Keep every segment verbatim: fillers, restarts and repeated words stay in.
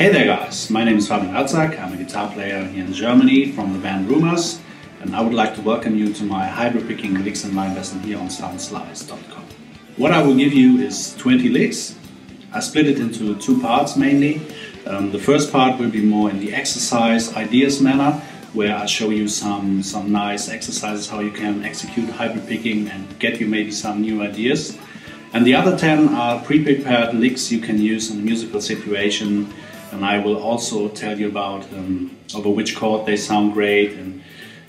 Hey there guys, my name is Fabian Ratsak, I'm a guitar player here in Germany from the band Rumors, and I would like to welcome you to my hybrid picking licks and line lesson here on soundslice dot com. What I will give you is twenty licks. I split it into two parts mainly. Um, the first part will be more in the exercise ideas manner, where I show you some, some nice exercises how you can execute hybrid picking and get you maybe some new ideas. And the other ten are pre-prepared licks you can use in a musical situation, and I will also tell you about um, over which chord they sound great, and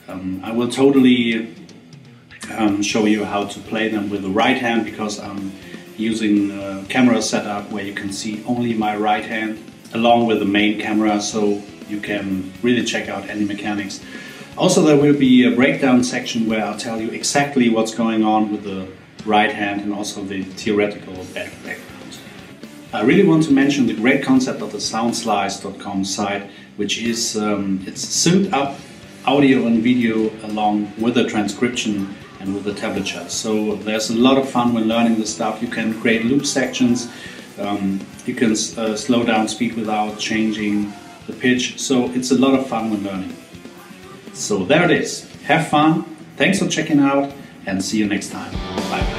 um, I will totally um, show you how to play them with the right hand, because I'm using a camera setup where you can see only my right hand along with the main camera, so you can really check out any mechanics. Also, there will be a breakdown section where I'll tell you exactly what's going on with the right hand and also the theoretical background. I really want to mention the great concept of the soundslice dot com site, which is um, it's synced up audio and video along with the transcription and with the tablature. So there's a lot of fun when learning this stuff. You can create loop sections, um, you can uh, slow down speed without changing the pitch. So it's a lot of fun when learning. So there it is. Have fun. Thanks for checking out, and see you next time. Bye.